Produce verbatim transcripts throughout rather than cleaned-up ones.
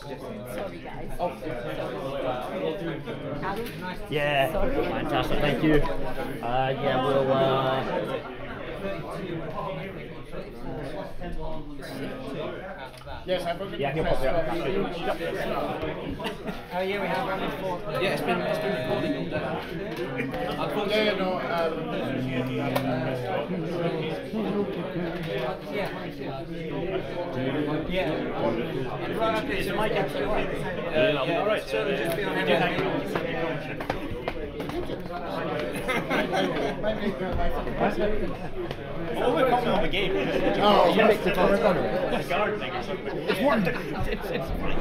Sorry, guys. Oh. Yeah, fantastic. Thank you. Uh, yeah, we'll. Uh... Yes, I booked it. Yeah, oh yeah, we have round four. Yeah, it's been it's been recording all day. I thought yeah, no. Um, yeah. Yeah. Right up there, so my gap's still right. Yeah. All right. So just be on All we're coming on the game. Oh, you picked the corner. The guard thing or something. It's one. It's it's fine.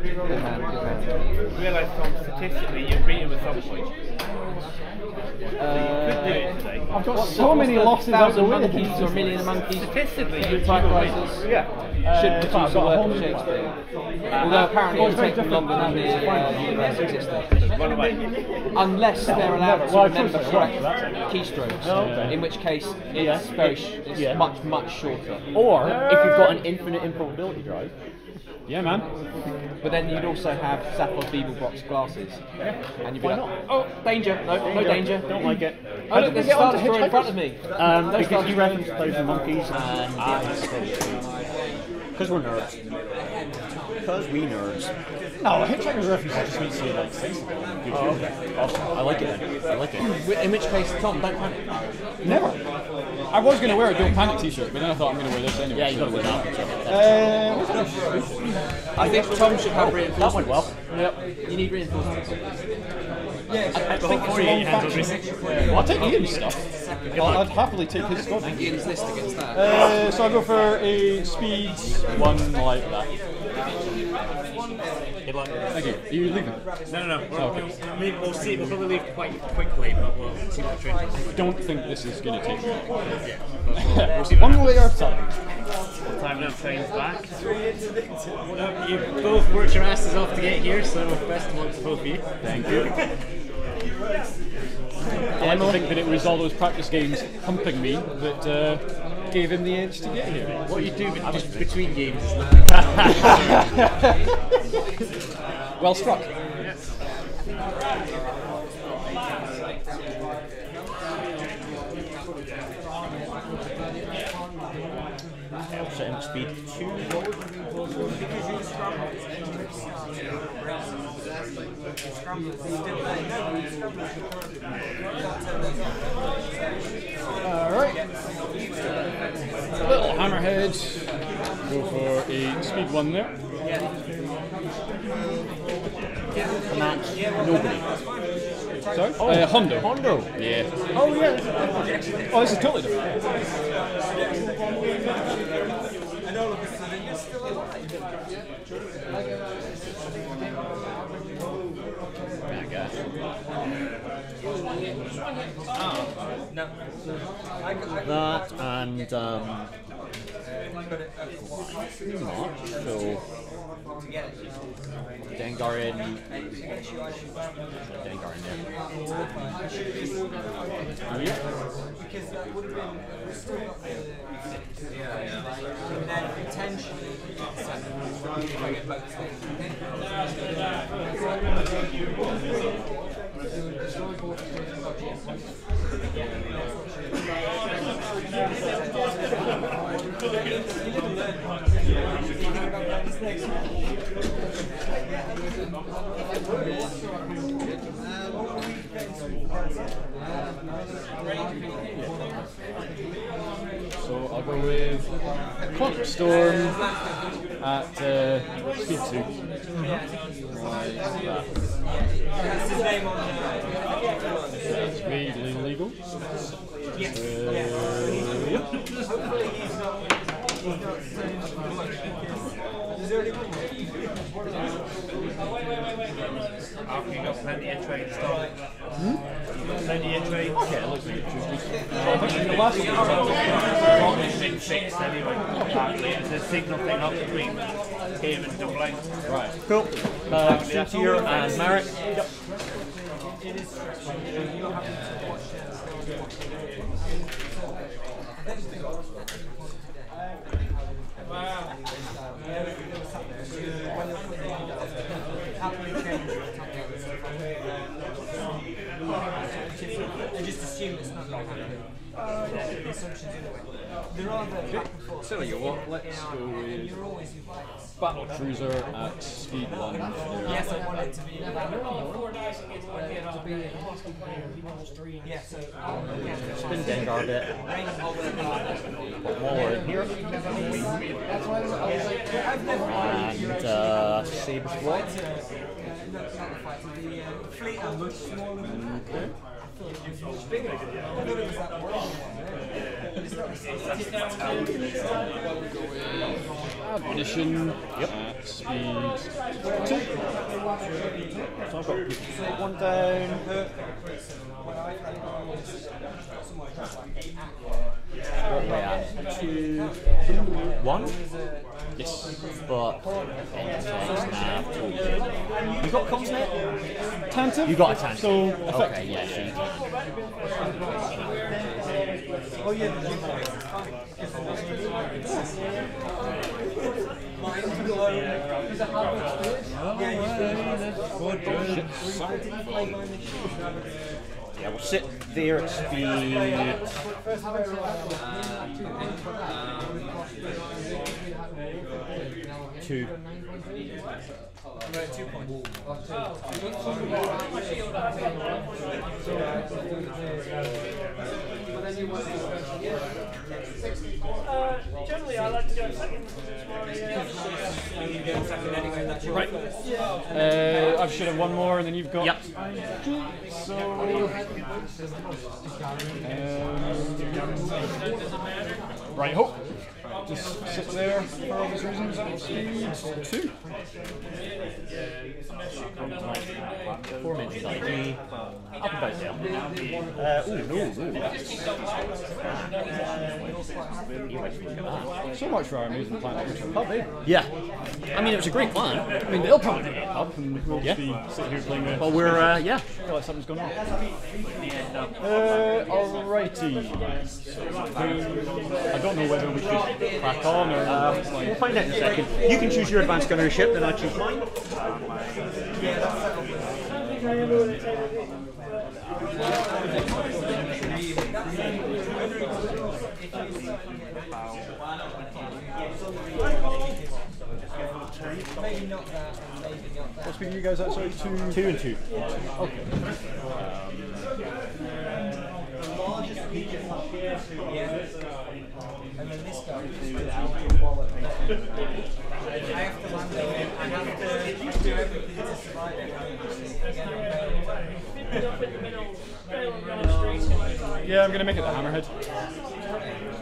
You realise, Tom, statistically, you're beaten at some point. Uh, so you could do it today. I've got what's so what's many losses out the window. Or a million monkeys. Statistically, you'd fight prices. Yeah. Uh, should produce uh, a work of Shakespeare. Uh, Although apparently it's taking longer than the uh, existence. Unless they're allowed to remember correct keystrokes, oh, okay. In which case it's, yeah. very sh it's yeah. much, much shorter. Or if you've got an infinite improbability drive. Yeah, man. But then you'd also have Sapphire Beeblebox glasses. Yeah. And you'd be Why like, not? Oh, danger. No, danger. No danger. Don't like it. Oh, look, there's a Star Destroyer in front of me. Um, because you referenced those yeah. monkeys and because we're nerds. Because we nerds. No, Hitchhiker's reference just means you like things. Oh, okay. Awesome. I like it then. I like it. In which case, Tom, don't panic. Never. I was going to wear a Don't Panic t-shirt, but then I thought I'm going to wear this anyway. Yeah, you've got to wear that. Uh, I think Tom should have reinforcements. That went well. Yep. You need reinforcements. Yeah, I, I think it's wrong faction. Well, I'll take Ian's stuff. Well, I'd happily take his stuff. And Ian's list against that. Uh, so I'll go for a speed one like that. Good luck. Thank you. Are you leaving? No, no, no. We're, oh, okay. we'll, leave, we'll see. We'll probably leave quite quickly, but we'll see what the train is. I don't think this is going to take long. Yeah. We'll see what One way or time. What time now? Train's back. Well, you both worked your asses off to get here, so best of luck to both of you. Thank you. I like to think that it was all those practice games humping me that. Uh, gave him the edge to get here. What you do I just between games is nothing. Well struck. Yes. I'll set him speed two. Alright. Little hammerhead. Go for a speed one there. Yeah. Match nobody. Sorry? Oh, uh, Hondo. Hondo. Yeah. Oh yeah. Oh, this is totally different. I know. You're still alive. That and um, pretty much, so Dengar in, Dengar in there. Yeah. So I'll go with Clockstorm at uh, speed two. Mm-hmm. Like that. That's his name on the legally legal. Yes. Uh, yeah. After you got plenty of trade started. Hmm? You got plenty of trade. Okay, it looks like it's the last one is six six anyway. Apparently, it's a signal thing up between him and Dublin. Right. Cool. Uh, Shatier and Merrick. Yep. Wow. Tell you what, let's go with Battle Cruiser at speed one. Yes, I want it to be. Spin Dengar a bit. Put more in here. And uh, Sabre's Blood. Okay. Addition yep. at speed two. So I've got one down. Two. One? Yes. But you got comms net? Tantum? You got a tantum. So okay, yeah, sure. Oh yeah, the yeah, we'll sit there at speed. Uh, two. Right, two points. Uh, generally, I like to go second. Right. Uh, I should have one more, and then you've got. Yep. So. Um, right, hope. Just sit there for obvious reasons at speed two. Four minutes I D. Up and down. Uh, ooh, no, no. So much for our amusement plan pub, eh? Yeah. I mean, it was a great plan. I mean, they'll probably get a pub and we'll just be sitting here playing this. Well, we're, uh, yeah. I feel like something's gone on. Uh, alrighty. I don't know whether we should. Crack on, or uh, we'll find out in a second. You can choose your advanced gunnery ship, then I choose mine. What's been you guys at? Sorry, two, two and two. Okay. And then this guy is without wallet. I have to land there. I have to do everything to survive it. Yeah, I'm going to make it the hammerhead.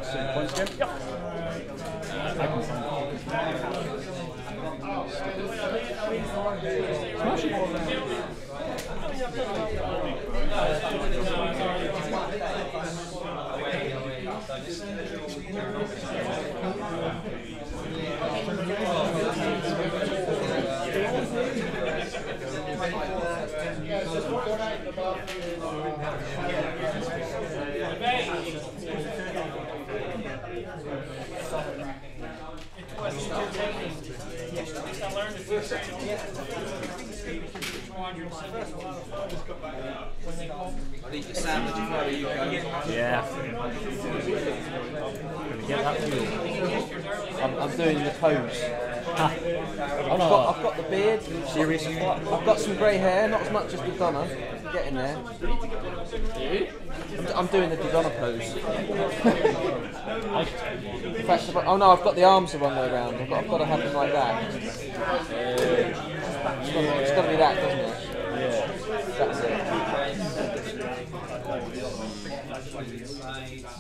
So, once again. Yep. Uh, I can smash it. Smash it. I think you're sandwiched before you go. Yeah. Yeah, that I'm, I'm doing the pose. Ah. I've, got, I've got the beard. Serious. I've got some grey hair, not as much as the Donna. I'm getting there. I'm, I'm doing the Donna pose. Oh no, I've got the arms the wrong way around. I've got, I've got to have them like that. It's got to be that, doesn't it? Yeah. That's it.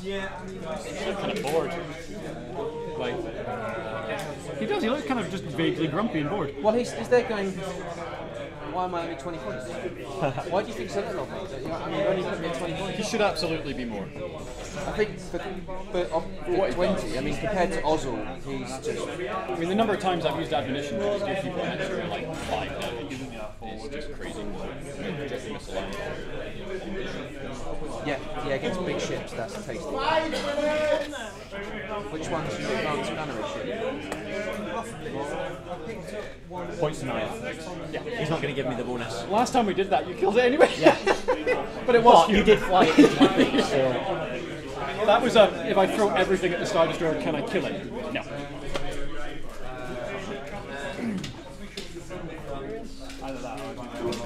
Yeah, he looks kind of bored. Like, he does, he looks kind of just vaguely grumpy and bored. Well, he's, he's there going, why am I only twenty points? Why do you think so little? I mean, only put me at twenty points. He should absolutely be more. I think, but, but on what twenty, I mean, compared to Ozzel, he's just... I mean, the number of times I've used admonition to just give people an extra, like, five damage is just crazy. Yeah, yeah, against big ships, that's tasty. Which one's your advanced gunnery ship? Points nine. Yeah, he's not going to give me the bonus. Last time we did that, you killed it anyway. Yeah. But it was well, you. You did fly it. So. That was a, if I throw everything at the Star Destroyer, can I kill it? No. Either that or what's,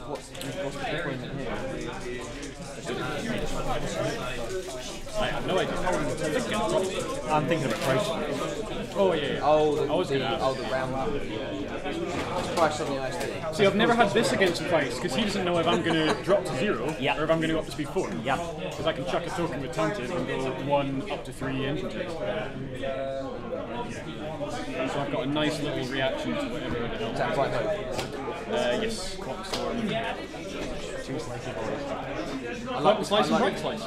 what's, what's the difference in here? I have no idea. I'm thinking of a price. Oh, yeah, yeah. Oh, the, I was the, gonna ask. Oh, the round one. Yeah, yeah. Price on the ice today. See, I've never had this against price, because he doesn't know if I'm going to drop to zero, yeah, or if I'm going to go up to speed four. Yeah. Because I can chuck a token with Tainted and go one up to three instantaneous. So I've got a nice little reaction to whatever it is. That's right, though. Uh, yes. Clock storm. Yeah. Two slices. I like the slice and right slice.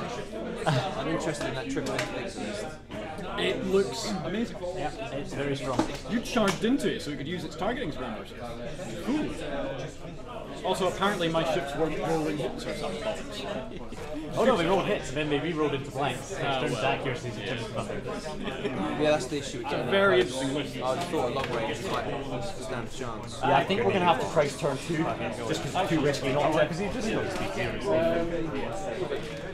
I'm interested in that triple interface. It looks amazing. Yeah, it's very strong. You charged into it so you could use its targeting parameters. Cool. Also, apparently my ships weren't rolling hits or something. Oh no, they rolled hits and then they re-rolled into blanks. Which turns well. Accuracy into yeah. nothing. Yeah, that's the issue. Uh, very interesting. I thought a long range might stand a chance. Yeah, I think we're going to have to price turn two. Just because it's too risky not to. Because he just looks to be serious.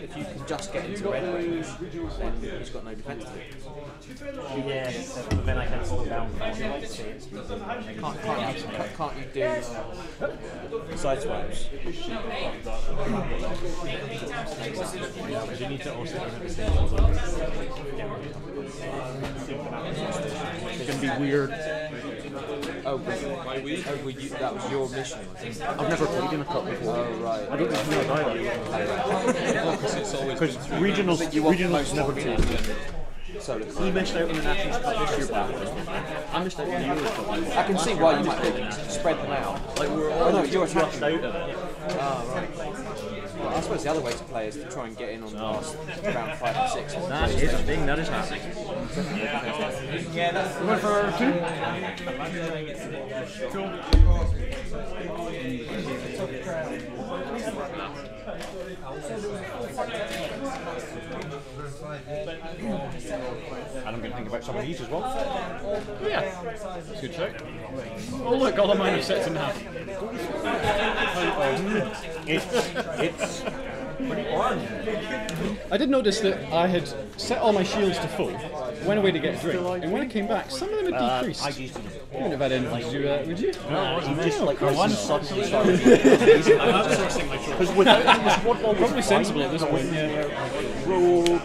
If you can just get into red range, then he's got no defense to it. Yeah, but then I can slow down. Can't, can't, you, can't you do uh, side swipes? You need to also remember the same ones. It's going to be weird. Oh, really? Oh, you, that was your mission. I've never played in a cup before. Oh, right. I don't think you know either. Because regionals, regionals never do. So he missed out in an Athens Cup this year, but I missed out in the Euro Cup. I can see why you might think spread them out. Like we were all oh no, you're attacking. Out of it. Oh, right. Well, I suppose the other way to play is to try and get in on the last round five and six. That is a thing. That is happening. Yeah, that's one for two. And I'm going to think about some of these as well. Yeah, that's a good check. Oh look, all of mine are set in half. It's pretty orange. I did notice that I had set all my shields to full, went away to get a drink, and when I came back, some of them had decreased. Uh, I used to you wouldn't have had anything to do with that, would you? No, no, no, just like for one suddenly started. I'm outsourcing my choice. Because without it, this one ball was probably sensible at this point. Yeah. Roll.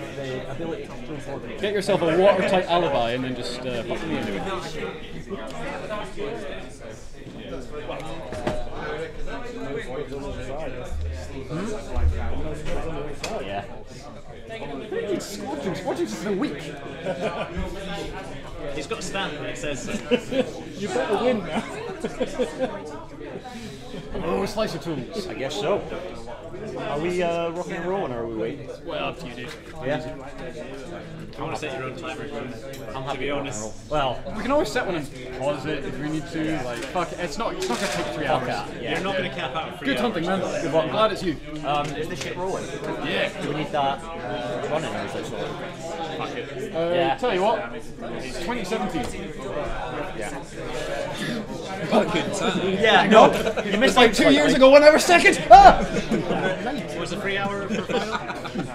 Get yourself a watertight alibi and then just uh, pop me into it. Hmm? Oh, yeah. Squadrons, squadrons is the weak. He's got a stamp that says you better win now. Oh, slice of tools. I guess so. Are we uh, rocking and rolling or are we waiting? Well, up to you, dude. Yeah. I want to set your own timer. I'm happy to be honest. Well, we can always set one and pause it if we need to. Yeah. Like, fuck it. It's not, it's not going to take three hours. Okay. Yeah. You're not going to cap out for three Good hours. Hunting, man. Good luck. I'm glad it's you. Um, is this shit rolling? Yeah. Do we need that uh, running or is it sort of? Fuck it. Uh, yeah. Tell you what, it's twenty seventeen. Yeah. Yeah, no, you missed like two years ago, one hour second. Ah! Was it three hour for final?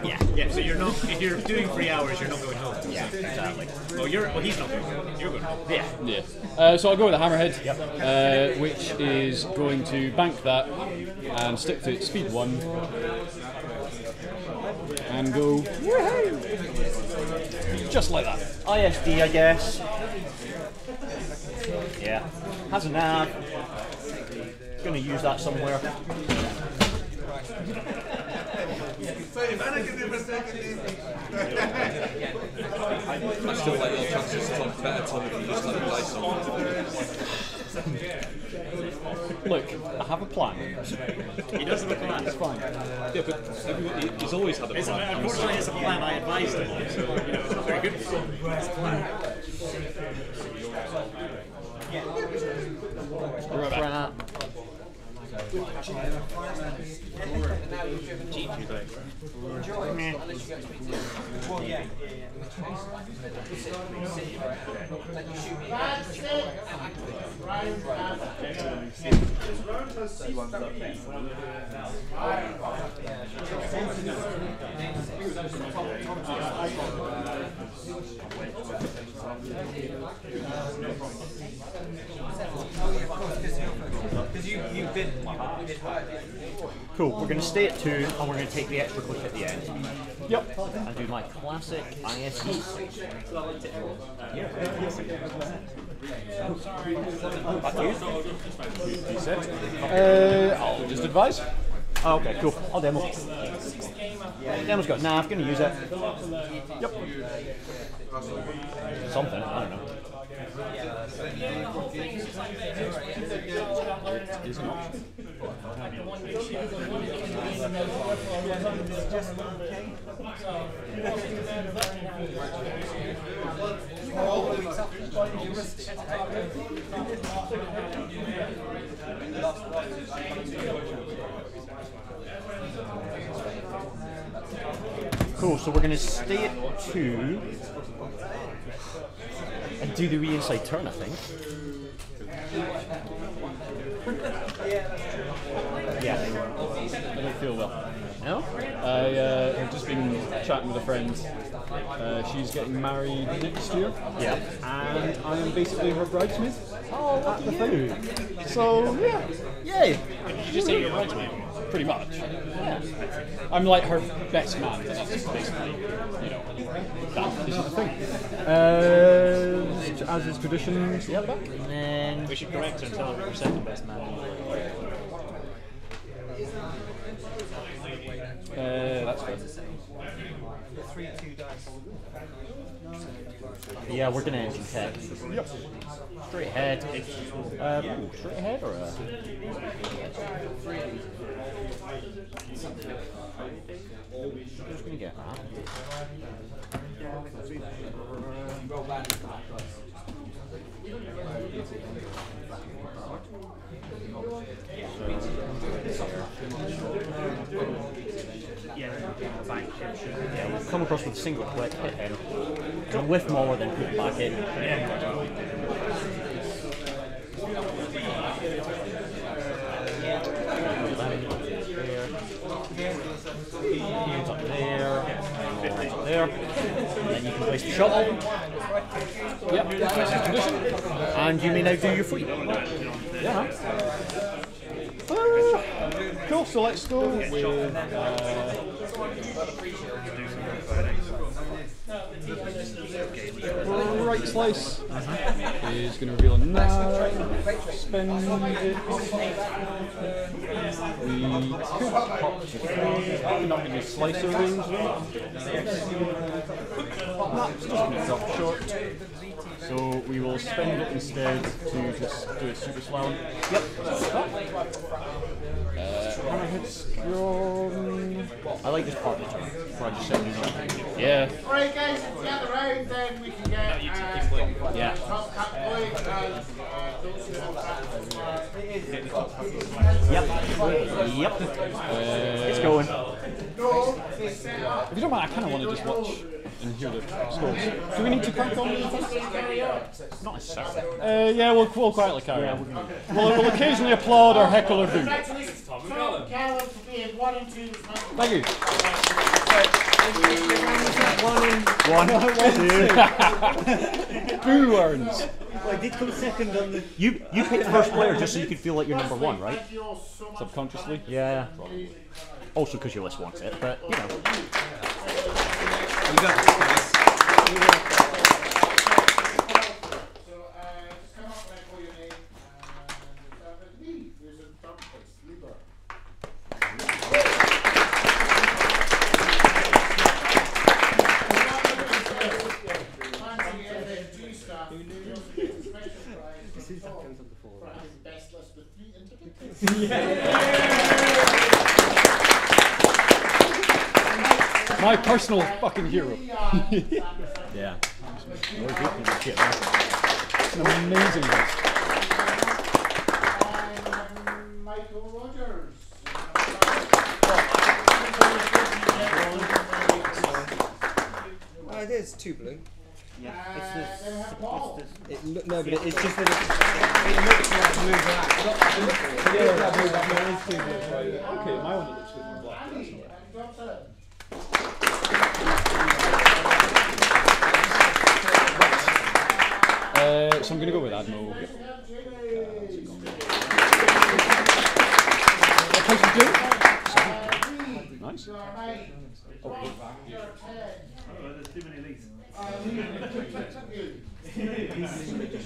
Yeah, yeah. So you're not. If you're doing three hours, you're not going home. Yeah, exactly. Well, you're. Well, he's not going home. You're going home. Yeah. Yeah. Uh, so I'll go with a hammerhead, yep. uh, which is going to bank that and stick to speed one and go. Woohoo! Just like that. I S D, I guess. Yeah, has an ad. Gonna use that somewhere. I still like your chances to talk better Tom if you just let me play something. Look, I have a plan. He does have a plan. It's fine. Yeah, but he's always had a plan. Unfortunately, it's a plan I advised him on, so you know it's not very good. It's a plan. Yeah. Right. You, you did, you did cool, we're going to stay at two and we're going to take the extra clip at the end. Yep. I do my classic I S E. Yeah. Uh, I'll just advise. Oh, okay, cool. I'll demo. Demo's got, nah, I'm going to use it. Yep. Something, I don't know. Cool, so we're going to stay at two and do the wee inside turn, I think. Yeah, they were. I don't feel well. No? I uh, have just been chatting with a friend. Uh, she's getting married next year. Yeah. And I am basically her bridesmaid. Oh, at the thing. So, yeah. Yay! You just say you're a bridesmaid. Pretty much. Yeah. I'm like her best man. That's basically, you know, that is the thing. Uh, as is tradition, yeah, back. And then we should correct her and tell her we're second best man. Uh, that's good. Yeah, we're gonna engine tech. Yep. Straight ahead. Um, ooh, straight ahead or a... I'm just gonna get that. Yeah, we'll come across with a single click, hit him, and with Mauler then put it back in. He's up there, he's up there, and then you can place the shuttle. Yep, and you may now do your free. Yeah. Uh, cool, so let's go with... Uh, right slice mm-hmm. is going to reveal a nice spin. We could pop three, not in a slicer range. That's just going to drop short. So we will spend it instead to just do a super slam. Yep. Uh, I like this part of the turn. Before I just said do nothing. Yeah. Alright guys, it's the other round, then we can get uh, yeah. Top cut point and uh, don't do that. Yep. Yep. Uh, it's going. If you don't mind, I kind of want to just watch and hear the scores. Do we need to crack on with this? Not necessarily. Uh, yeah, we'll, we'll quietly carry yeah, on. We'll, we'll occasionally applaud or heckle or do. Calum for being one and two. Thank you. One and two. Boo earns. Well, I did come second on the... You, you picked first player just so you could feel like you're number one, right? Subconsciously? Yeah. Probably. Also because your list wants it, but, you know. You got it, guys. My personal fucking hero. Yeah. It's an amazing list. I'm Michael Rogers. there's two blue. Yeah, it's this. Uh, it's this. It look, no, but it, it's just that it, it looks like blue black. It looks like blue black. There is two blue black. Okay, my one looks a bit more black. That's all right. Uh, so I'm going to go with Admiral. Yeah. Uh, nice. Oh, there's too many leagues.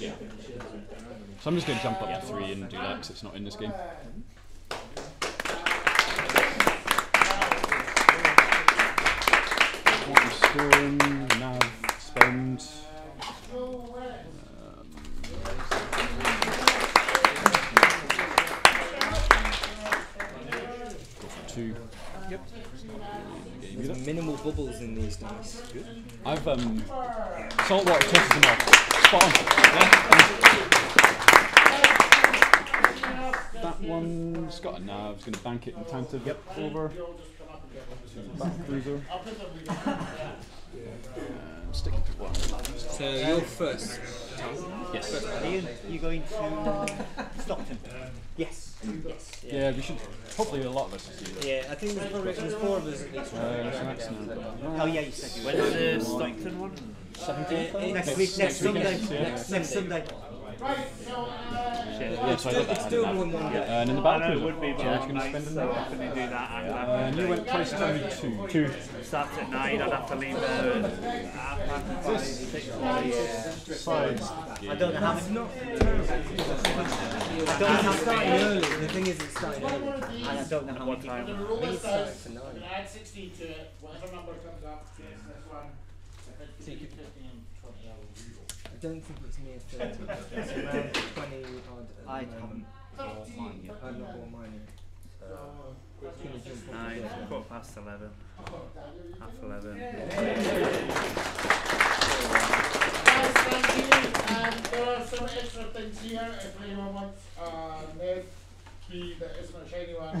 Yeah. So I'm just going to jump up to three and do that because it's not in this game. Storm, nav, spend. Two. Yep. There's minimal bubbles in these dice. Good. I've um saltwater tested them off. Spot on. Yeah. That one's got a nav. It's going to bank it in time to get over. Back cruiser. Um, stick to one. So you're first. Yes. First. Are you, you going to Stockton? Yes. Yes. Yeah. Yeah, we should. Hopefully, a lot of us will see that. Yeah, I think there's, there's four of us at least. Uh, oh yeah, you said you went to the Stockton one. seventeenth. Next week. Next Sunday. Next Sunday. Right, so, uh, yeah, it's so still, it's still one one. Yeah. Uh, and in the battle, it would be, but I'm going to spend a new went twice to two. Two. Starts at nine, I'd have to leave there at half six. I don't know how much. I don't know how starting early. The thing is, it's starting early. And I don't know how much time. I think it's starting for nine. Add sixty to whatever number comes up. So you could put in twenty hours. I don't think it's near thirty, it's around twenty odd. I haven't bought mine yet. I've not bought mine yet. Nine, quarter past eleven. Half eleven. Thank you. And there are some extra things here. If anyone wants Ned to be the extra shiny one.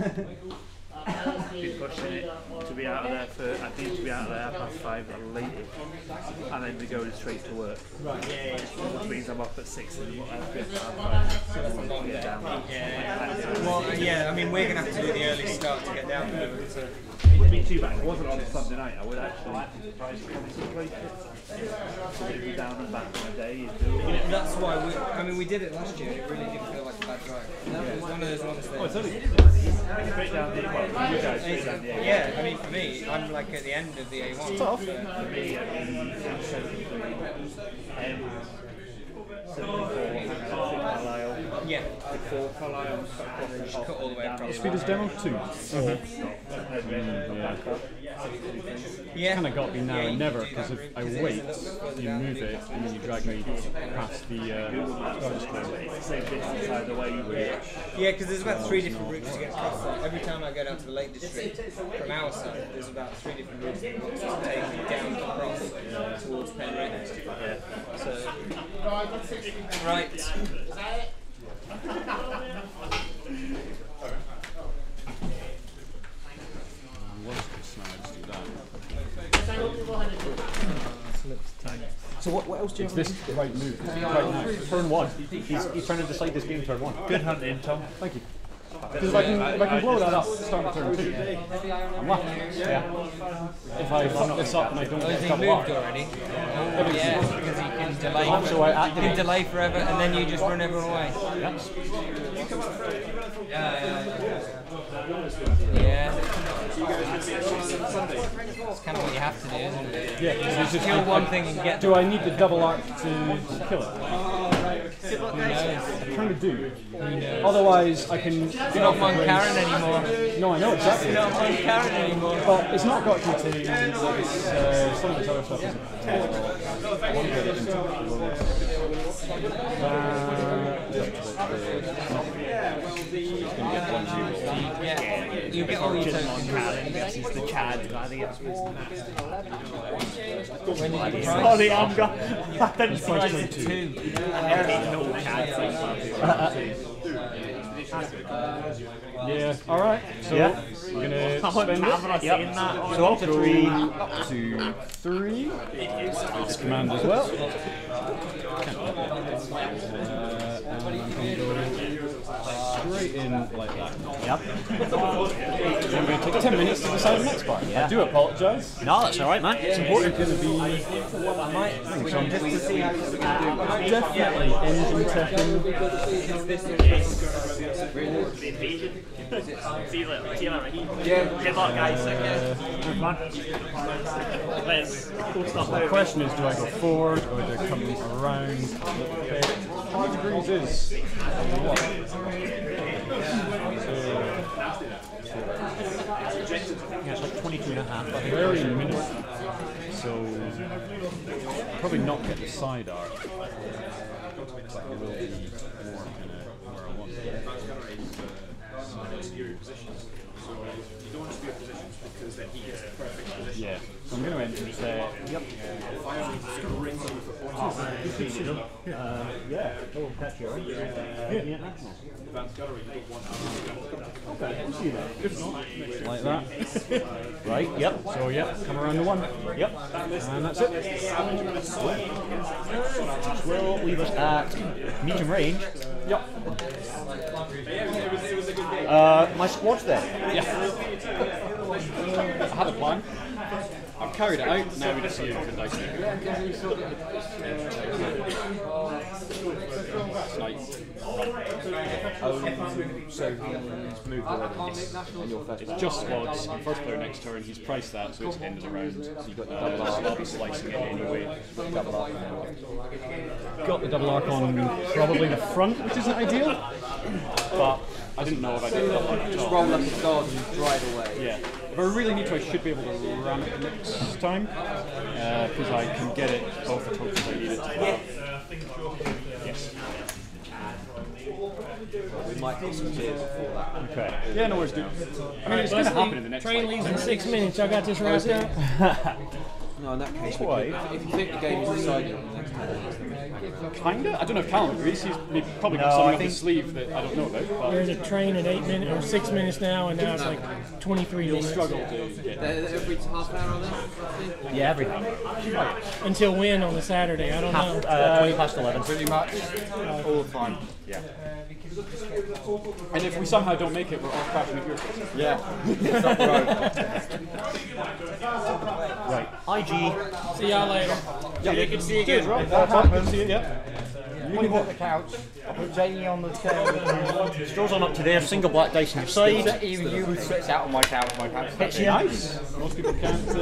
Be pushing it to be out of there for, I think to be out of there past five at late, and then we go straight to work. Right. Yeah. Which means I'm off at six and whatever. Get down. Well, yeah. I mean, we're gonna have to do the early start to get down there. It would be too bad. It wasn't on Sunday night. I would actually like to try to concentrate it. Down and back in a day. That's why we. I mean, we did it last year. It really didn't feel like a bad drive. That was one of those ones. Oh, it's only. Yeah, I mean for me, I'm like at the end of the A one. It's tough. For me, yeah, before Carlisle, cut all the way across. Speeders demo two. Yeah. Kind of got me now and never because if I wait, you move it and then you drag me past the. Yeah, because there's about three different routes to get across. Every time I go down to the Lake District from our side, there's about three different routes to take me down across towards Penrith. So right. So what, what else do you have? It's this right move. Right move. Turn one. He's, he's trying to decide this game turn one. Good hunting, Tom. Thank you. Because if I can, if I can blow that up, start turn two. I'm lucky. Yeah. If I fuck this up and I don't get a couple up. Yeah. Delay. Oh, so I you can delay forever and then you just run everyone away. Yep. Yeah, yeah, yeah. Yeah. It's kind of what you have to do, isn't it? Yeah, because you just kill one thing and get. Do I need the double arc to kill it? Oh, right. I'm trying to do. Otherwise, I can. You're not on Karen anymore. No, I know exactly. You're not on Karen anymore. But it's not got you to. It's uh, some of this other stuff, isn't it? Uh, yeah, you get all your tokens. This is the Chad. I think it's oh, the Amga. I think it's actually two. No Chad. Yeah. All right. So. Yeah. We're going to spend it. Yep. So I'll three, two, three. It's command as well. Uh, and straight in like that. Yep. I'm going to take ten minutes to decide the next part. Yeah. I do apologise. No, that's alright, man. It's important. It's going to be... I might... So I'm definitely... Definitely engine teching. See you later. See you later. Good luck, guys. The question is, do I go forward or do I come around? Five degrees is. Yeah, it's like twenty-two and a half. Very minimal. So probably not get the side arc. It will be more kind of where I want it. So you don't want to be in positions because then he gets the perfect position. Yeah. So I'm going to enter there. Yep. Yeah. Oh, catch you. Yeah. Okay. See that. Like that. Right. Yep. So yep. Come around the one. Yep. And that's it. Will leave us at medium range. Yep. Uh, my squad's there. Yeah. I had a plan. I've carried it out. Now we just see it for dice. Nice. Um, so let's move forward. It's just squads. First player next turn. He's priced that, so it's end of the round. So you've got the double arc. I'll be slicing it anyway. Got the double arc on probably the front, which isn't ideal, but. I didn't know if I did that one. Just roll up the guard and drive away. Yeah. If I really need to, I should be able to ram it next time. Because uh, I can get it both the times I need it to have. Yes. Well, we might get some cheers before that. Okay. Yeah, no worries, dude. I mean, it's going to happen in the next train leaves in six minutes. I got this right there. No, in that case, Why? If you think the game is decided, kinda. I don't know if Calum agrees. He's probably got no, something up his sleeve that I don't know about. But there's a train at eight minutes or six minutes now, and now it's like twenty-three minutes. Struggle to get every half hour on this. Yeah, every half hour. Until when on the Saturday? I don't half, know. Uh, Twenty past eleven, pretty much. Uh, All the time. Yeah. And if we somehow don't make it, we're all crashing at your place. Yeah. Right. I G. See y'all later. Yeah, you can see you again. Right? If that happens, see you, yeah. You can walk the couch. I'll put Jamie on the chair. Strolls on up to there, single black dice on your side. Even you would switch out on my couch. My couch. It's nice. Most people can't uh,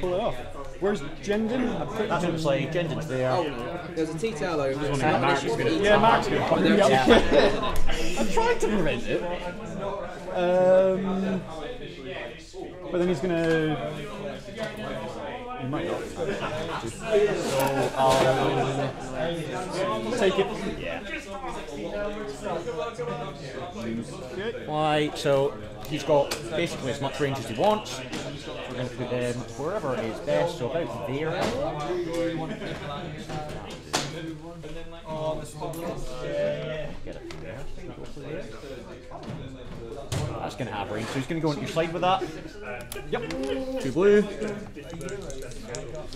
pull it off. Where's Gendon? That's what I'm saying. Gendon's there. Oh, there's a tea towel over there. Yeah, Mark's going to. Yeah, Mark's going to. I'm trying to prevent it. Um, but then he's going to. You might not. So I'll take it. Yeah. Why? So he's got basically as much range as he wants. We're going to put them wherever it is best. So about there. Get it there. That's going to have range, so he's going to go on your side with that. Yep, two blue.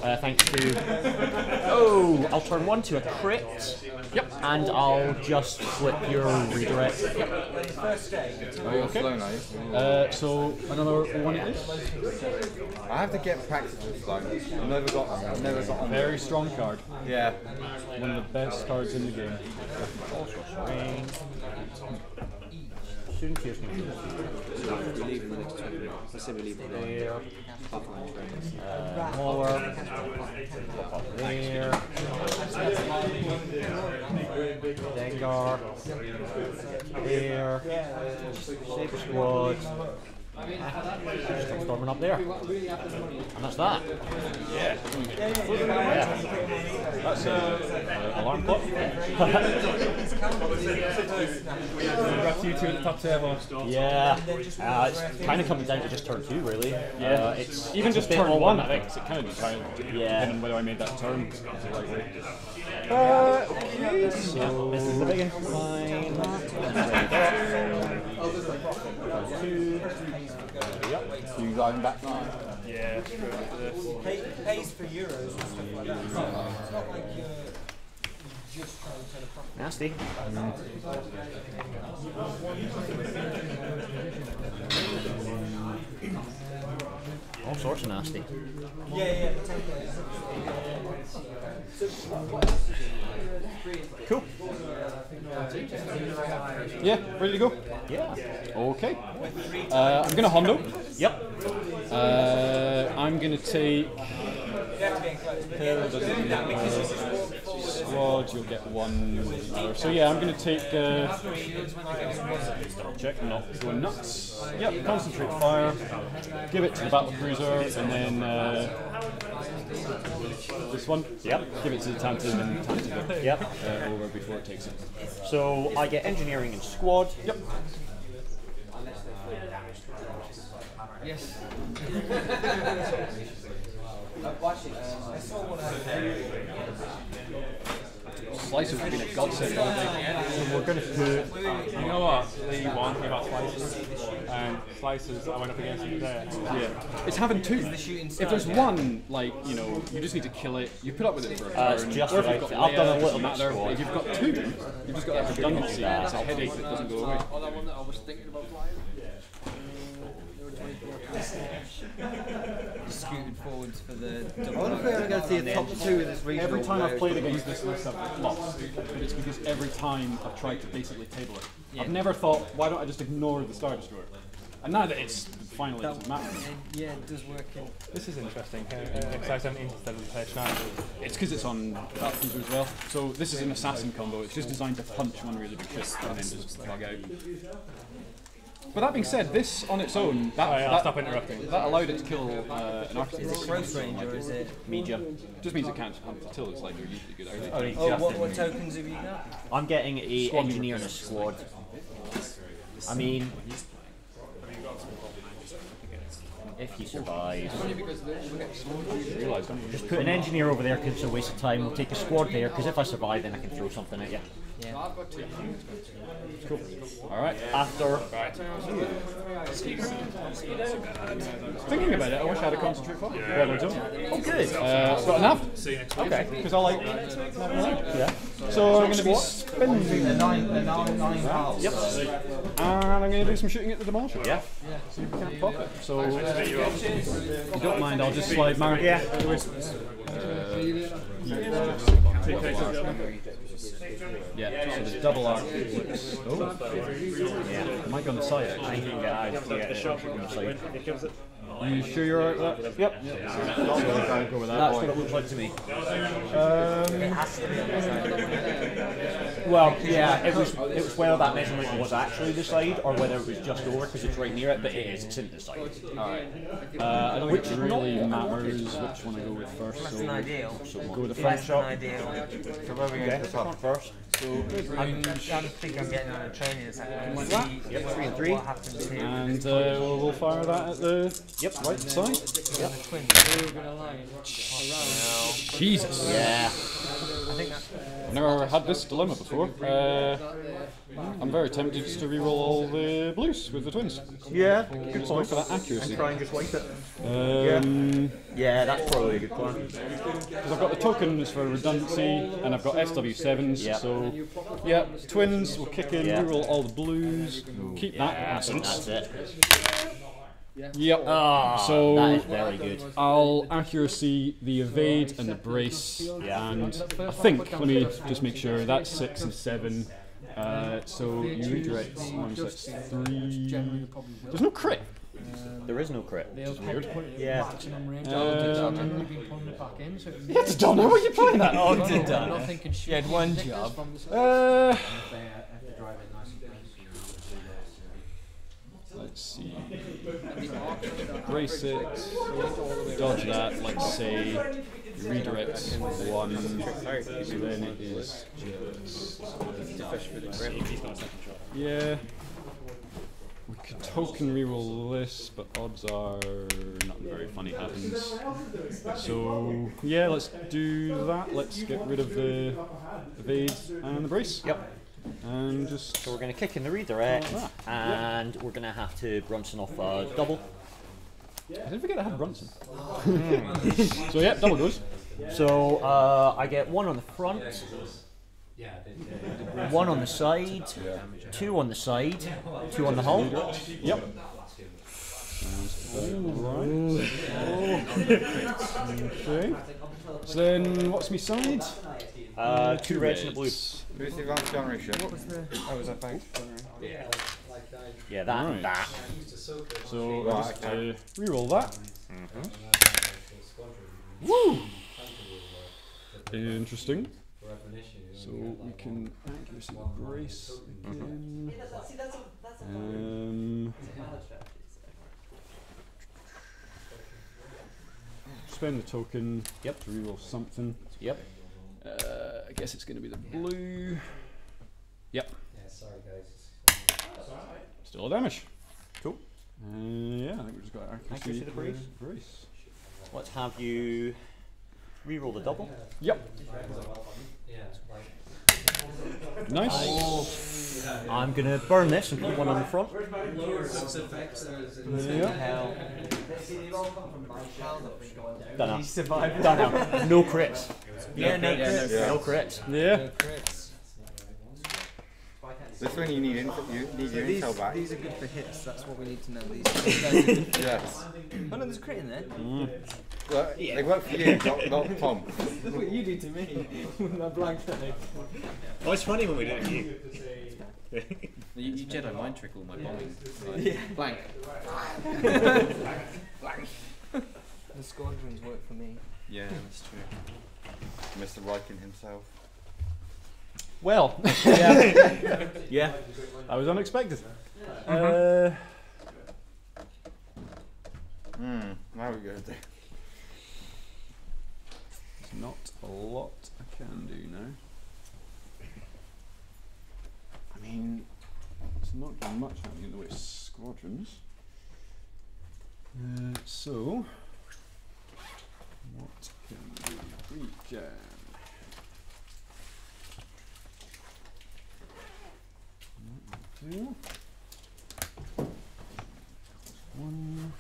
Uh, thanks to... Oh, I'll turn one to a crit. Yep, and I'll just flip your redirect. Yep. Okay. Uh, so, another one it is. I have to get practice with slow. I've never got on I've never got on Very strong card. Yeah. One of the best cards in the game. Soon to we leave in the next twenty minutes. I say we leave there. Uh, more. Up there. Dengar. There. Saber Squad. Just storming up there. And that's that. Yeah. yeah. That's an alarm clock. You two at the top table. Yeah. Uh, it's kind of coming down to just turn two, really. Yeah. Uh, it's even just turn one, one, I think, because it kind of depends yeah. on whether I made that turn. Uh, okay. So, this is the big one. Two. for you going back nine. Yeah, it's true. It pays for euros and stuff like that. It's not like you're just trying to sell a nasty. All sorts of nasty. Yeah, yeah. Cool. Yeah, ready to go? Yeah. Okay. Uh, I'm going to Hondo. Yep. Uh, I'm going to take... Squad, you'll get one. So yeah, I'm going to take... Uh, check, not go nuts. Yep, concentrate fire. Give it to the battle cruiser, and then... Uh, This one? Yep. Give it to the Tantive and the Tantive yep. uh, over before it takes it. So I get engineering and squad. Yep. Yes. Slice would have been a godsend. So we're going to put, you know what, the one thing about slices, um, slices I went up against it there. Yeah. It's having two. If there's one, like, you know, you just need to kill it, you put up with it for a uh, turn. Just right. I've layer, done a little matter. Sure. If you've got two, you've just got that redundancy. That. It's a headache that doesn't go away. Other one that I was thinking about flying. Scooted forwards for the. I wonder if we're ever going to see a top two in this region. Every time I've played against this list, I've lost. But it's because every time I've tried to basically table it. Yeah. I've never thought, why don't I just ignore the Star Destroyer? And now that it's finally that doesn't matter. It, yeah, it does work. In. This is interesting. X I seventeen instead of the H nine. It's because it's on that cruiser as well. So this is an assassin combo. It's just designed to punch one really big fist and then just bug out. But that being said, this on its own, that, oh, yeah, that, stop interrupting. that allowed it to kill uh, an architect. Is it close range or is it medium? Just means it can't until it's like you're usually good at oh, it. Oh, what, what tokens have you got? I'm getting a squad engineer and a squad. I mean, if he survives, just put an engineer over there because it's a waste of time. We'll take a squad there because if I survive, then I can throw something at you. Yeah. Cool. Alright, after. Thinking about it, I wish I had a concentrate fire. Yeah, yeah, I don't. Oh, good. Uh, got enough? Okay, because I like. Yeah. So I'm going to be spending the nine, the nine, nine hours. Yep. And I'm going to do some shooting at the demolisher. Yeah. So you can't pop it. So. If you don't mind, I'll just slide Mara. Yeah. Uh, Yeah, so the double arc looks. Oh. Yeah. Might go on the side. I think I can get out of the Are you sure you're all right with that? Yep. yep. Yeah. So I'll go with that. That's what it looks like to me. Um, well, yeah, it was, it was whether that measurement was actually the side or whether it was just over because it's right near it, but it is, it's in the side. Alright. Uh, I don't which think it really matters which one I go with first. That's so an ideal. So we'll go with the front shot. So where are we going to the top first? So I'm, I think I'm getting on a train in a second. Yep, three and three. And uh, we'll fire that at the yep. right side. Yep. Jesus. Yeah. I've never had this dilemma before. Uh, I'm very tempted to reroll all the blues with the twins. Yeah. Good point for that accuracy. And try and just wait it. Um, yeah. yeah, that's probably a good plan. Because I've got the tokens for redundancy, and I've got F W sevens, yep. so... Yeah, twins will kick in, yeah. reroll all the blues, Ooh, keep yeah, that in essence. That's it. Yep. Oh, so that is very good. I'll accuracy the evade and the brace, yeah. and I think, let me just make sure, that's six and seven. Uh, so you redirect one, six, three. There's no crit. There is no crit. Which is weird. Yeah. Um, yeah, it's done. How are you playing that? Oh, it's done. You had one job. Uh, let's see. Brace it. Dodge that. Let's say redirect one. So then it is just. Yeah. We could token reroll this, but odds are nothing very funny happens. So yeah, let's do that. Let's get rid of the evade and the brace. Yep. And just so we're going to kick in the redirect, and yep. we're going to have to Brunson off a double. Yeah. I didn't forget I had Brunson. Mm. So yeah, double goes. So uh, I get one on the front, one on the side, two on the side, two on the hull. Yep. Ooh, right. Oh. Okay. So then, what's my side? Uh, two, two reds and a blue. Who's the last generation? What was the? Oh, was that bank? Yeah. Yeah, that right. And that. So right, just, okay. uh, reroll that. Mm-hmm. Woo! Interesting. So we can accuracy grace again. Um. Spend the token. Yep. To reroll something. Yep. Uh, I guess it's going to be the blue. Yep. Yeah, sorry guys. Still a damage. Cool. Uh, yeah, I think we just got accuracy to brace. brace. Let's have you reroll the double. Yep. Nice. Oh. I'm going to burn this and put one on the front. Yeah. Dunno. Dunno. No crits. Yeah, no crits. Yeah. No crits. Yeah. This one you need, inf you need so your these, intel back. These are good for hits, that's what we need to know. These are good for yes. Oh no, there's a crit in there. Mm. Well, yeah. They work for you, not, not Tom. That's what you do to me. My blank. Oh, it's funny when we do it to you. you, you Jedi mind trick all my bombing. Yeah. Blank. Blank. Blank. The squadrons work for me. Yeah, that's true. Mister Riken himself. Well, yeah. Yeah, I was unexpected. Mm-hmm. uh, mm, now we go. There's not a lot I can do now. I mean, it's not doing much happening in the way of squadrons. Uh, so, what can we do? We can. Two. One.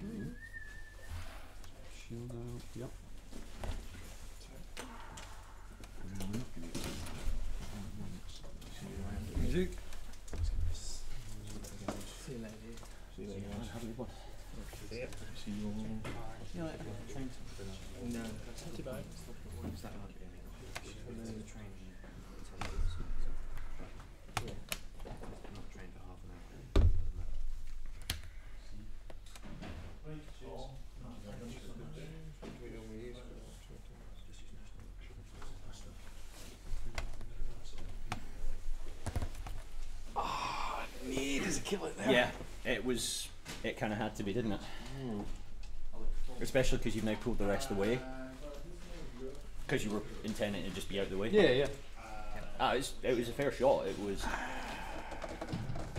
Two. Shield out. Yep. Music. See you later. See you later. Have a good one. Okay. See you all. No, that's not too bad. Ah, need is a killer there. Yeah, it was. It kind of had to be, didn't it? Mm. Especially because you've now pulled the rest of the way, because you were intending to just be out of the way. Yeah, yeah. Ah, it, was, it was a fair shot. It was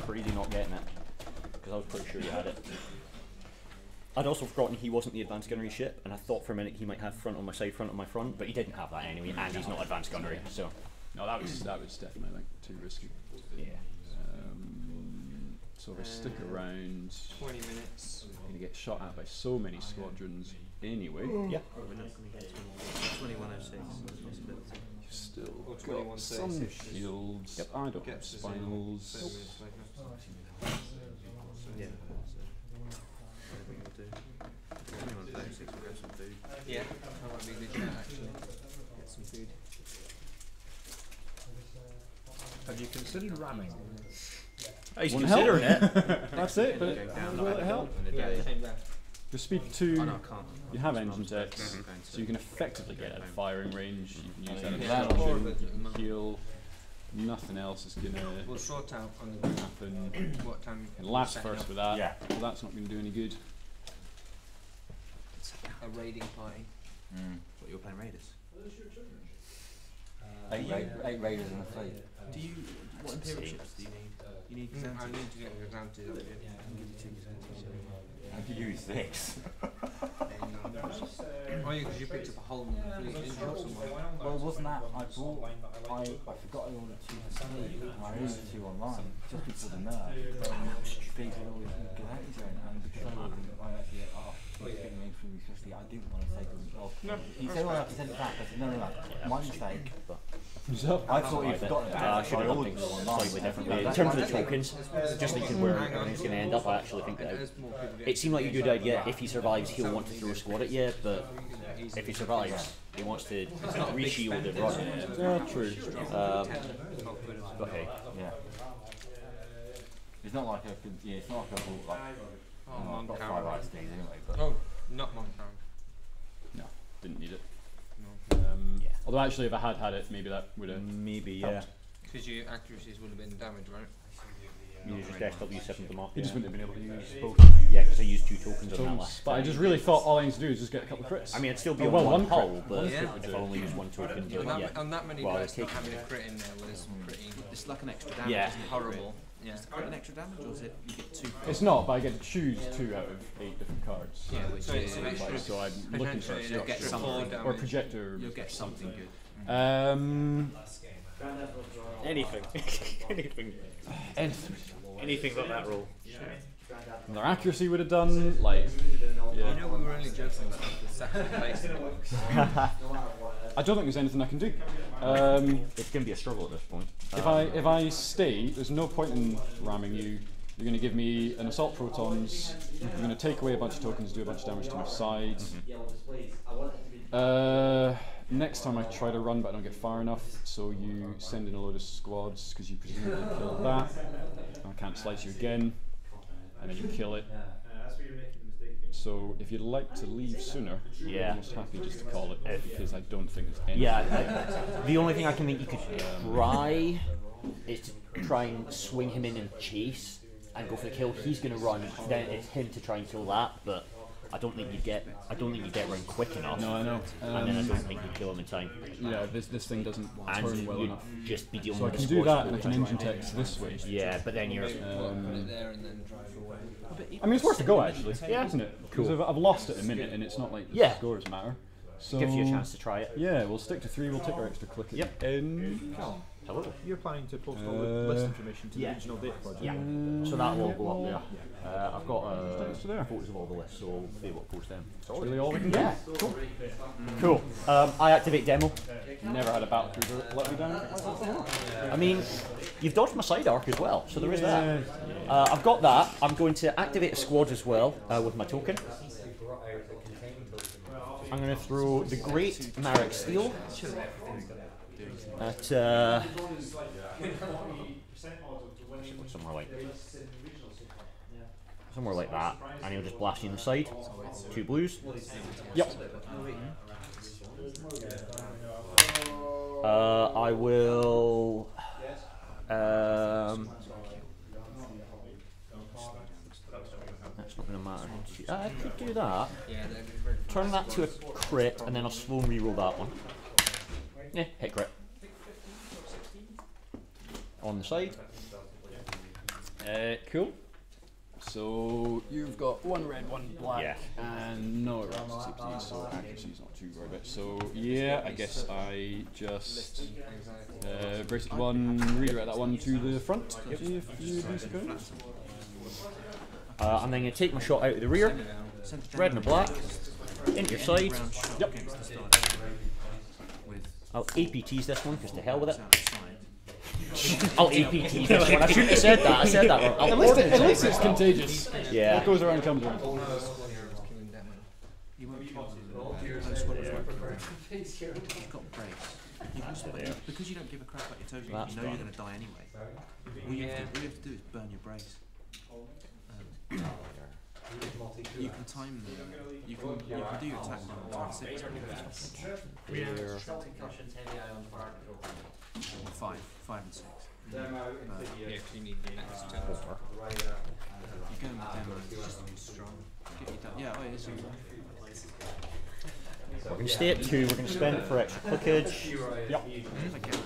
crazy not getting it, because I was pretty sure you had it. I'd also forgotten he wasn't the advanced gunnery ship, and I thought for a minute he might have front on my side, front on my front, but he didn't have that anyway, and he's not advanced gunnery. So no, that was that was definitely like too risky. Yeah. Um, so we'll stick around. Twenty minutes. Going to get shot at by so many squadrons anyway. Yeah. Still got some shields. Yep. I don't have spinals. Yeah. Yeah. I want to be legit actually. Get some food. Have you considered ramming? Oh, he's wouldn't considering help. It. That's it, but will it help? Yeah, yeah. Your speed two, oh, no, you have engine decks, mm-hmm. So you can effectively get out of firing range, you can use that as an option, you can heal, nothing else is going to we'll sort out on the happen. What time you can last first with that, yeah. Well, that's not going to do any good. It's a raiding party. Mm. What, you're playing raiders? Uh, eight, eight, eight raiders in a fleet. Do you, what imperial ships do you need? You need mm, I need to get you down to yeah, yeah. I could use six. Oh, because you picked up a whole new fleet. Well, wasn't that I brought I, I forgot I ordered two for Sunday, and I ordered two online, just before the nerve. People always look at that zone, and because I actually, oh, it's getting made for me, especially, I didn't want to take them off. He said, well, I have to send it back. I said, no, no, no, my mistake. I thought you'd forgotten about it. I should have done things slightly differently. In terms of the tokens, just thinking where everything's going to end up, I actually think that it seemed like a good idea. If he survives, he'll want to throw a squad at you, but if he survives, he wants to re-shield and run. Yeah, true. Um, okay. Yeah. It's not like a yeah, it's not like a like. Oh, I've got five rights days anyway. But oh, not Montcalm. No, didn't need it. No. Um, yeah. Although actually, if I had had it, maybe that would have maybe helped. Yeah. Because your accuracies would have been damaged, right? You just S W seven them off. You just wouldn't have been able to use both. Yeah, because I used two tokens, tokens on that last. But I just really thought all I need to do is just get a couple of crits. I mean, I'd still be oh, on well, one hole, but yeah. if yeah. I only use one token, yeah. That, yeah. On that many well, guys, not having a crit in there was mm. pretty. It's like an extra damage. Yeah, horrible. Yeah. Is the crit an extra damage, or is it you get two? It's not, but I get to choose yeah. two out of eight different cards. Yeah, which so, is like, extra, so I'm looking for something or projector. You'll get something good. Um. Anything. Anything. Anything. Anything but that rule. Yeah. And their accuracy would have done, like... Yeah. You know, we were only joking about the second place. I don't think there's anything I can do. Um, it's going to be a struggle at this point. If I if I stay, there's no point in ramming you. You're going to give me an Assault Protons. Mm-hmm. You're going to take away a bunch of tokens, do a bunch of damage to my sides. Mm-hmm. Uh... Next time I try to run, but I don't get far enough, so you send in a load of squads because you presumably kill that. I can't slice you again, and then you kill it. So if you'd like to leave sooner, yeah. I'm almost happy just to call it if, because I don't think there's anything. Yeah, I, the only thing I can think you could try is to try and swing him in and chase and go for the kill. He's going to run, then it's him to try and kill that, but. I don't think you get. I don't think you get round quick enough. No, I know. Um, and then I don't think you kill him in time. Yeah, this this thing doesn't and turn well enough. Just be dealing so with I can do that like an engine text this way. Yeah, but then you're. Um, put it there and then drive away. I mean, it's worth a go actually. Yeah, isn't it? Because cool. I've, I've lost it a minute, and it's not like the yeah. scores matter. So gives you a chance to try it. Yeah, we'll stick to three. We'll take our extra click at yep. the end. Calum. Hello. You're planning to post all the list information to the yeah. regional data project? Yeah. Um, so that will go up there. Uh, I've got uh, photos of all the lists, so they will post them. That's really all we can do. Yeah. Cool. cool. Um, I activate demo. Never had a battle cruiser let me down. I mean, you've dodged my side arc as well, so there is that. Uh, I've got that. I'm going to activate a squad as well uh, with my token. I'm going to throw the Great Marek Steel. At uh, somewhere like somewhere like that, and he'll just blast you in the side. Two blues. Yep. Uh, I will. Um, that's not going to matter. I could do that. Turn that to a crit, and then I'll slow and reroll that one. Yeah, hit crit. On the side. Uh, cool. So you've got one red, one black, yeah. and no errors except these, so accuracy is not too worried about. So yeah, I guess I just uh, brace it one, redirect that one to the front. Yep. If you uh, I'm then going to take my shot out of the rear. Red and a black. Into your side. Yep. I'll A P Ts this one, because to hell with it. I'll A P Ts this one. I shouldn't have said that. I said that wrong. At least, it, at least it's contagious. Yeah. What goes around comes around. Because you don't give a crap about your token, you know gone. You're going to die anyway. All you, yeah. have to, all you have to do is burn your brace. Um, You can time the, you can, you can do your attack on six. We're five, five and six. Mm-hmm. uh, yeah, because you need the next turn. You go in the demo, it's just too strong. Get your done. Yeah, oh yeah, so we're going to stay at two, we're going to spend it for extra clickage. Yep.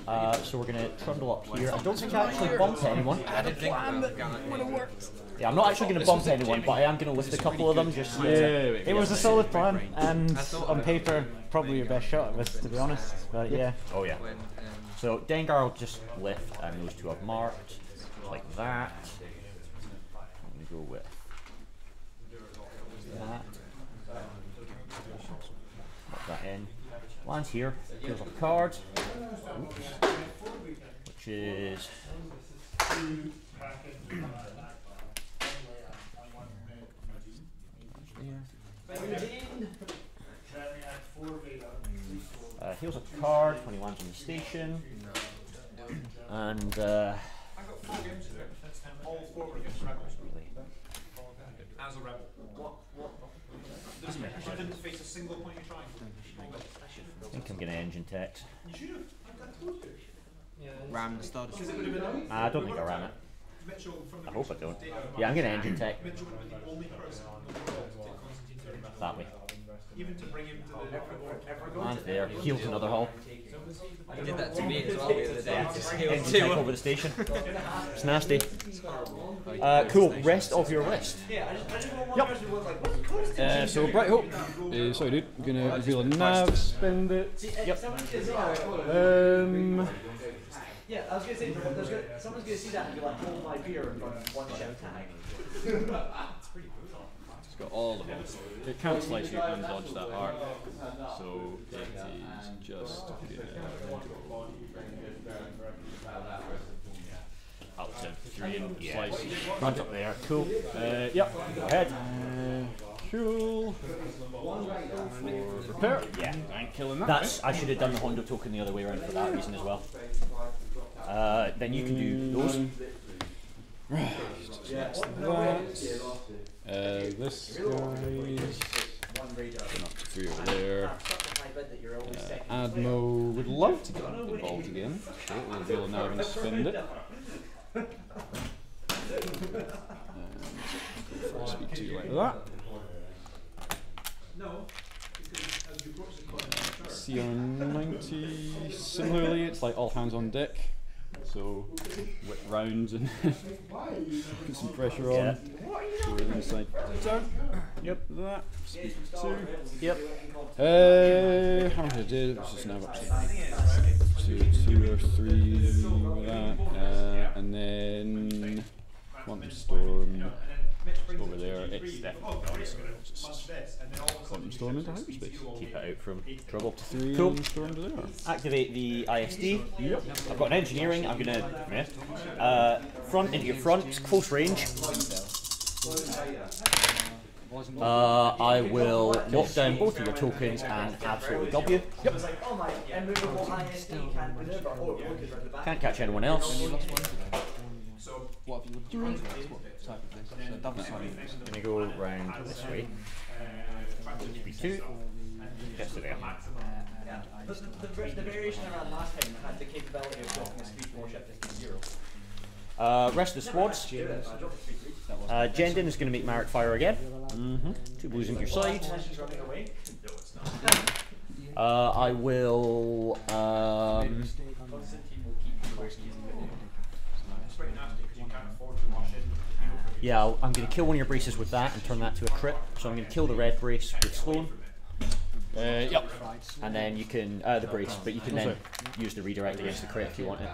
Uh, so we're going to trundle up here. I don't think I actually bumped anyone. I had a plan that would have worked. Yeah, I'm not actually going to bump anyone, but I am going to list a couple of them. Just yeah, it was a solid plan, and on paper, probably your best shot at this, to be honest. But yeah. Oh yeah. So Dengar will just lift, and those two I've marked, like that. I'm going to go with that. Pop that in. Lands here, pulls up a card, oops, which is... Uh, heals a card when he lands on the station, and uh, as a rebel, didn't face a single point I think I'm going to engine tech. Ram the stud. I don't think I ran it. I hope I don't. Yeah, I'm going to engine tech. That way. Even to bring him to the and there, heals another hole. You did that to me as well the other day. Yeah, just take over the station. It's nasty. Uh, cool, rest off your wrist. Yep. Uh, so Bright Hope. Uh, sorry dude, I'm going to reveal a nav, spend it. Yep. Um... Yeah, I was going to say, there's gonna, someone's going to see that and be like, hold my beer and one shout tag. It's pretty brutal. It's got all of them. It can't slice you and dodge that arc. So it is just... Out to three and slice. Front up there, cool. Uh, yep, go ahead. Uh, Cool. For repair. Yeah, I ain't killing that. That's, I should have done the Hondo token the other way around for that reason as well. Uh, then you can do those. Right. That's that. Uh, this guy's three over there. Uh, Admo would love to get involved again. Sure, we'll deal with now and spend it. Um, speak to you like that. No, uh, C R ninety, similarly it's like all hands on deck, so whip rounds and put some pressure on. Yeah. So inside turn, yep, that, speed two, yep. Uh, how much I did, it was just now up to two, two or three, with that, uh, and then one storm. Over there, it's definitely Quantum Storm into hyperspace. Keep it out from trouble. Three cool. There. Activate the I S D. Yep. I've got an engineering. I'm going to uh, front into your front, close range. Uh, I will knock down both of your tokens and absolutely gob you. Yep. Can't catch anyone else. So what if you would do run to this type of place? I'm going to go round this way. Two. Just there. The variation around last time had the capability of blocking a speed warship that's zero. Uh, rest of the squads. Uh, Jendon is going to make Marek fire again. Mm-hmm. Two blues on your side. Uh, I will... Um, Yeah, I'll, I'm going to kill one of your braces with that and turn that to a crit. So I'm going to kill the red brace with Sloan. Uh, yep. And then you can, uh, the brace, but you can then use the redirect against the crit if you want it.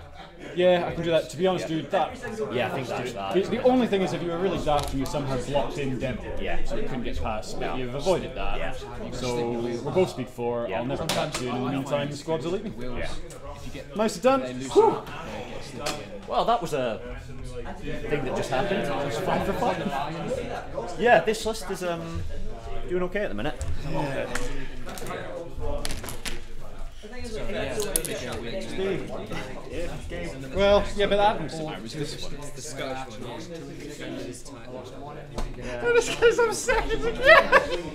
Yeah, I can do that. To be honest, yeah. dude, that. Yeah, I think that's that. The, the only thing is if you were really daft and you somehow blocked in demo. Yeah. So you couldn't get past, but you've avoided that. Yeah. So we're both speed four. Yeah. I'll never catch you in the meantime, the squads are leaving. Yeah. Nicely done. Whew. Well, that was a thing that just happened. It was fun for fun. Yeah, this list is um doing okay at the minute. Yeah. Well, yeah, but that was this one. The Scottish one. This guy's on second again!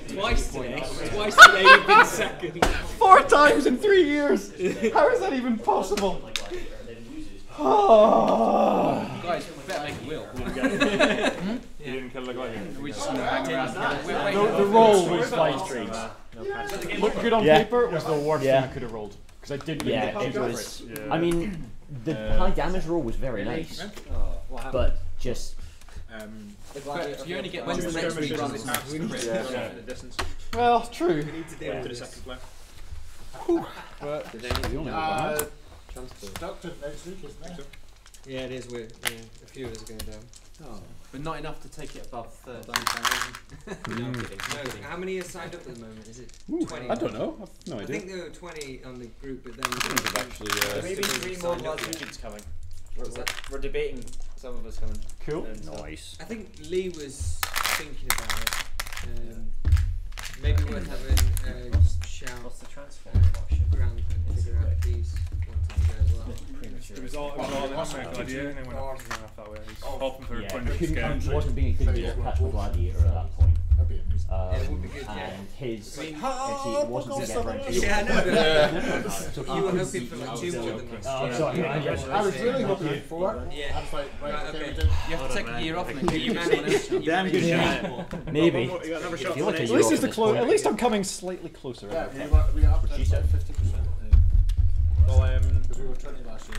Twice today. Twice today you've been second. Four times in three years! How is that even possible? Oh. Guys, bet I will. You didn't kill the guy. We just the roll was like strange. Looked good on paper. It was the worst yeah. thing I could have rolled because I didn't. Yeah, get it was. Yeah. I mean, the uh, high damage roll was very nice, oh, but just. Um, but you only get when's the next week run. Well, true. We need to do it to the second player. But the only one. transport. Stockton next week, isn't it? Yeah, it is. We're, yeah, a few of us are going down. Oh. But not enough to take it above third. No, kidding. No, how many are signed up at the moment? Is it Ooh, twenty? I don't know. I've no idea. I think there were twenty on the group, but then I actually, uh, maybe three more legends coming. We're, we're, we're debating some of us coming. Cool. Um, nice. I think Lee was thinking about it. Um, maybe uh, worth having a uh, shout. What's the transfer option? Around and figure out these. It was all an abstract idea, and then went off that way. Off for a point of scale. He wasn't being a good catchable gladiator at that point. That'd be amazing. Um, yeah, it would be good, yeah. And his, I mean, oh, it wasn't to get ranked. Yeah, I know. Yeah. You were hoping for like two more than this. Oh, sorry. I was really hoping for it. Yeah. Right, okay. You have to take a year off and keep managing. Damn good shot. Maybe. At least it's the close. At least I'm coming slightly closer. Yeah, we advertised at fifty percent. Well, um, we were twenty last year.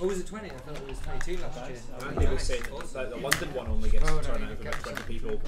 Oh, was it twenty? I thought it was twenty-two last year. I think they were saying the London one only gets oh, no, twenty people.